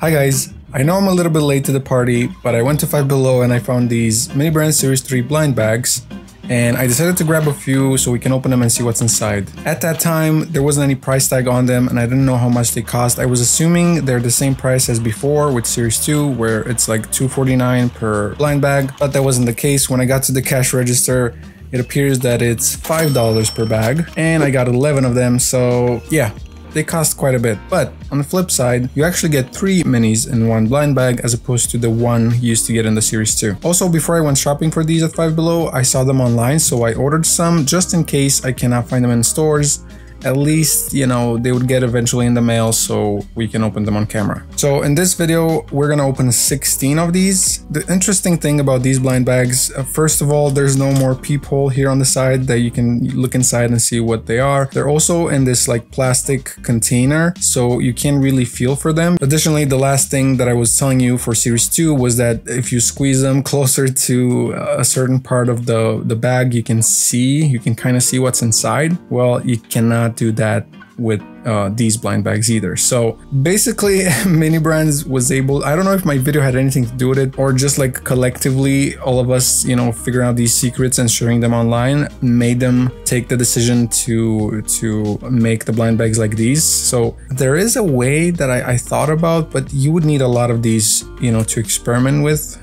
Hi guys, I know I'm a little bit late to the party, but I went to Five Below and I found these Mini Brand Series 3 blind bags, and I decided to grab a few so we can open them and see what's inside. At that time, there wasn't any price tag on them and I didn't know how much they cost. I was assuming they're the same price as before with Series 2, where it's like $2.49 per blind bag, but that wasn't the case. When I got to the cash register, it appears that it's $5 per bag, and I got 11 of them, so yeah. They cost quite a bit, but on the flip side, you actually get 3 minis in one blind bag as opposed to the one you used to get in the Series 2. Also, before I went shopping for these at Five Below, I saw them online, so I ordered some just in case I cannot find them in stores. At least, you know, they would get eventually in the mail so we can open them on camera. So in this video, we're gonna open 16 of these. The interesting thing about these blind bags, first of all, there's no more peephole here on the side that you can look inside and see what they are. They're also in this like plastic container, so you can't really feel for them. Additionally, the last thing that I was telling you for Series 2 was that if you squeeze them closer to a certain part of the bag, you can kind of see what's inside. Well, you cannot do that with these blind bags either. So basically, Mini Brands was able, I don't know if my video had anything to do with it or just like collectively all of us, you know, figuring out these secrets and sharing them online made them take the decision to make the blind bags like these. So there is a way that I thought about, but you would need a lot of these, you know, to experiment with.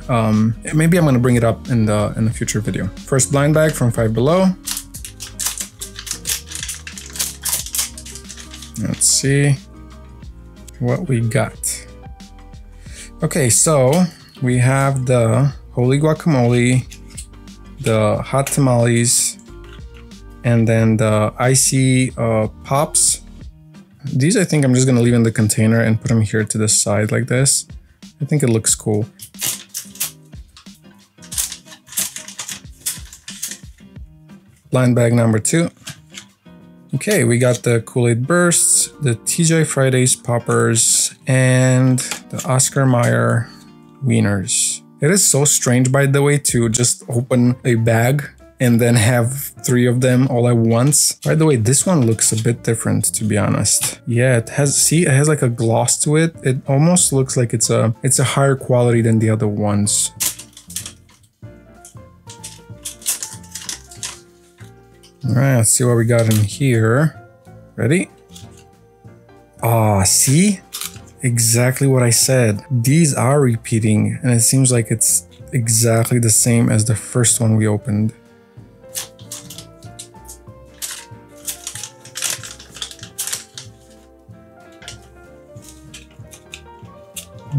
Maybe I'm gonna bring it up in the future video. First blind bag from Five Below. Let's see what we got. Okay, so we have the Holy Guacamole, the Hot Tamales, and then the Icy Pops. These I think I'm just gonna leave in the container and put them here to the side like this. I think it looks cool. Blind bag number 2. Okay, we got the Kool-Aid Bursts, the TJ Fridays Poppers, and the Oscar Mayer Wieners. It is so strange, by the way, to just open a bag and then have 3 of them all at once. By the way, this one looks a bit different, to be honest. Yeah, it has, see, it has like a gloss to it. It almost looks like it's a higher quality than the other ones. All right, let's see what we got in here. Ready? Ah, see? Exactly what I said. These are repeating, and it seems like it's exactly the same as the first one we opened.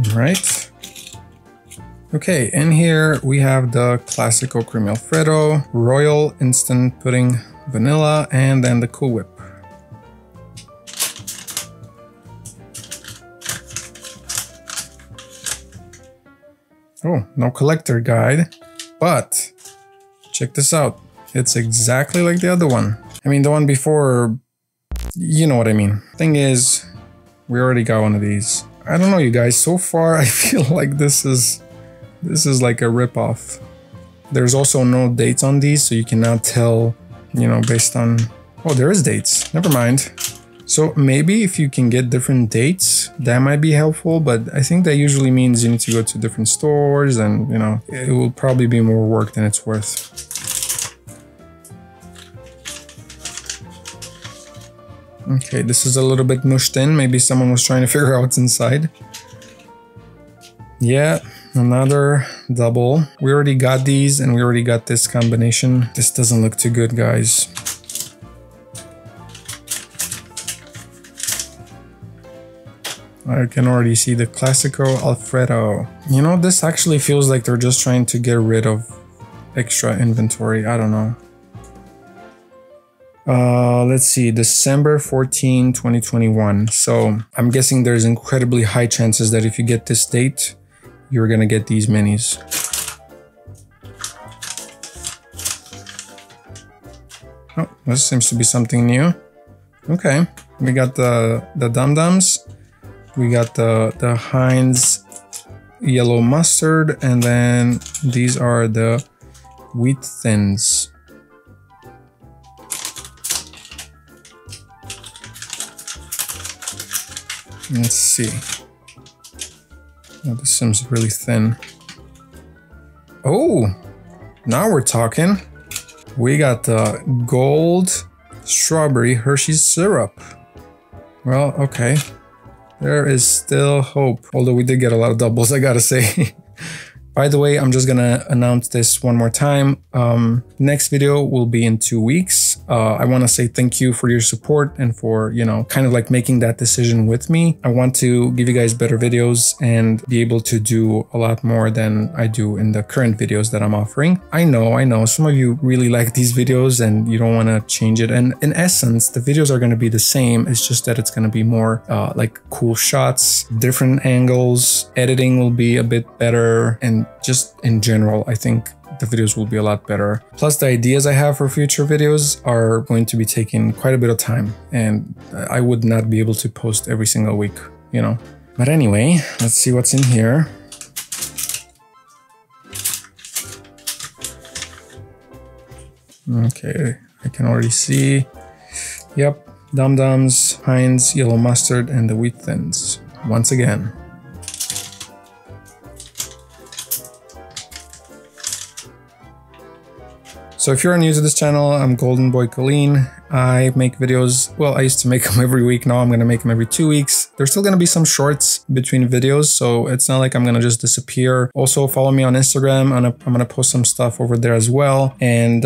All right. Okay, in here we have the Classico Cream Alfredo, Royal Instant Pudding, Vanilla, and then the Cool Whip. Oh, no collector guide, but check this out. It's exactly like the other one. I mean, the one before, you know what I mean. Thing is, we already got one of these. I don't know, you guys, so far I feel like this is like a ripoff. There's also no dates on these, so you cannot tell, you know, based on... Oh, there is dates. Never mind. So maybe if you can get different dates, that might be helpful, but I think that usually means you need to go to different stores and, you know, it will probably be more work than it's worth. Okay, this is a little bit mushed in. Maybe someone was trying to figure out what's inside. Yeah. Another double. We already got these and we already got this combination. This doesn't look too good, guys. I can already see the Classico Alfredo. You know, this actually feels like they're just trying to get rid of extra inventory. I don't know. Let's see, December 14, 2021. So I'm guessing there's incredibly high chances that if you get this date, you're gonna get these minis. Oh, this seems to be something new. Okay, we got the Dum-Dums. We got the Heinz yellow mustard, and then these are the Wheat Thins. Let's see. Oh, this seems really thin. Oh, now we're talking. We got the gold strawberry Hershey's syrup. Well, okay. There is still hope. Although we did get a lot of doubles, I gotta say. By the way, I'm just gonna announce this one more time. Next video will be in 2 weeks. I wanna say thank you for your support and for, you know, kind of like making that decision with me. I want to give you guys better videos and be able to do a lot more than I do in the current videos that I'm offering. I know, some of you really like these videos and you don't wanna change it. And in essence, the videos are gonna be the same. It's just that it's gonna be more like cool shots, different angles, editing will be a bit better, and just in general, I think the videos will be a lot better. Plus, the ideas I have for future videos are going to be taking quite a bit of time, and I would not be able to post every single week, you know. But anyway, let's see what's in here. Okay, I can already see. Yep, Dum-Dums, Heinz, yellow mustard, and the Wheat Thins. Once again. So if you're new to this channel, I'm Golden Boy Kuhleen. I make videos, well, I used to make them every week. Now I'm gonna make them every 2 weeks. There's still gonna be some shorts between videos, so it's not like I'm gonna just disappear. Also, follow me on Instagram. I'm gonna post some stuff over there as well. And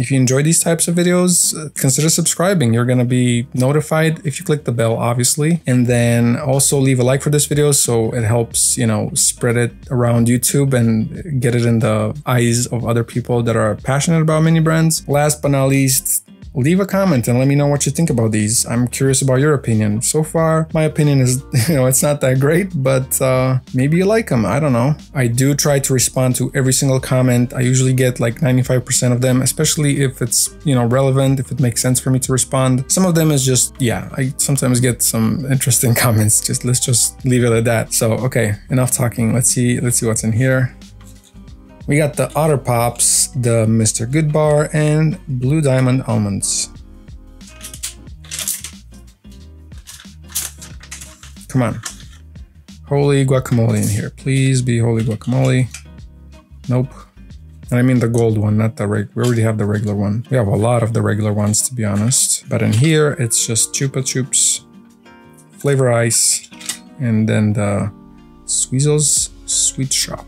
if you enjoy these types of videos, consider subscribing. You're gonna be notified if you click the bell, obviously. And then also leave a like for this video so it helps, you know, spread it around YouTube and get it in the eyes of other people that are passionate about mini brands. Last but not least, leave a comment and let me know what you think about these. I'm curious about your opinion. So far, my opinion is, you know, it's not that great, but maybe you like them. I don't know. I do try to respond to every single comment. I usually get like 95% of them, especially if it's, you know, relevant, if it makes sense for me to respond. Some of them is just, yeah, I sometimes get some interesting comments. Just let's just leave it at that. So, okay, enough talking. Let's see what's in here. We got the Otter Pops, the Mr. Good Bar, and Blue Diamond Almonds. Come on. Holy Guacamole in here. Please be Holy Guacamole. Nope. And I mean the gold one, not the regular. We already have the regular one. We have a lot of the regular ones, to be honest. But in here, it's just Chupa Chups, Flavor Ice, and then the Swizzels Sweet Shop.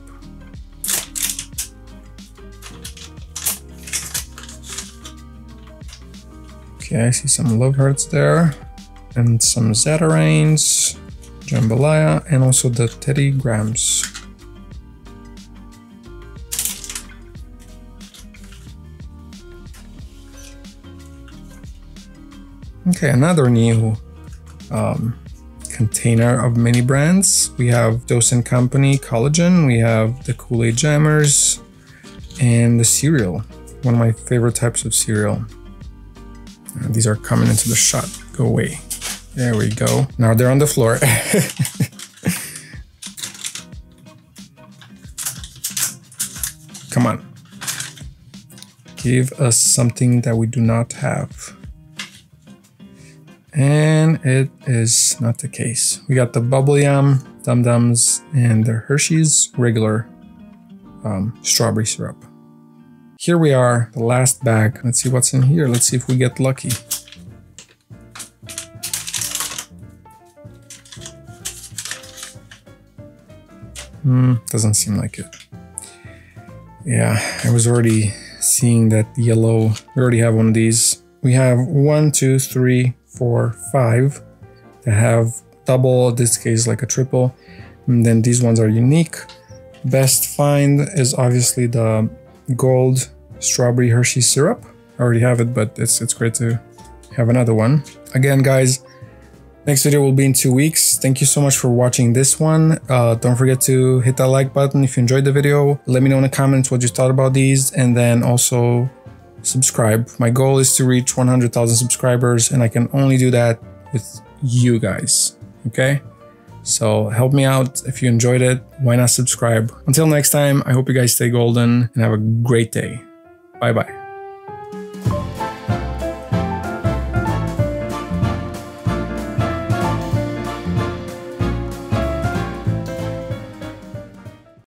Okay, I see some Love Hearts there, and some Zatarain's Jambalaya, and also the Teddy Grahams. Okay, another new container of mini brands. We have Dose & Company Collagen, we have the Kool-Aid Jammers, and the cereal, one of my favorite types of cereal. These are coming into the shot. Go away. There we go. Now they're on the floor. Come on. Give us something that we do not have. And it is not the case. We got the Bubble Yum, Dum-Dums, and the Hershey's regular strawberry syrup. Here we are, the last bag. Let's see what's in here. Let's see if we get lucky. Doesn't seem like it. Yeah, I was already seeing that yellow. We already have one of these. We have 1, 2, 3, 4, 5 that have double, in this case like a triple. And then these ones are unique. Best find is obviously the gold strawberry Hershey syrup. I already have it, but it's great to have another one. Again, guys, next video will be in 2 weeks. Thank you so much for watching this one. Don't forget to hit that like button if you enjoyed the video. Let me know in the comments what you thought about these, and then also subscribe. My goal is to reach 100,000 subscribers, and I can only do that with you guys, okay? So help me out. If you enjoyed it, why not subscribe? Until next time, I hope you guys stay golden and have a great day. Bye-bye.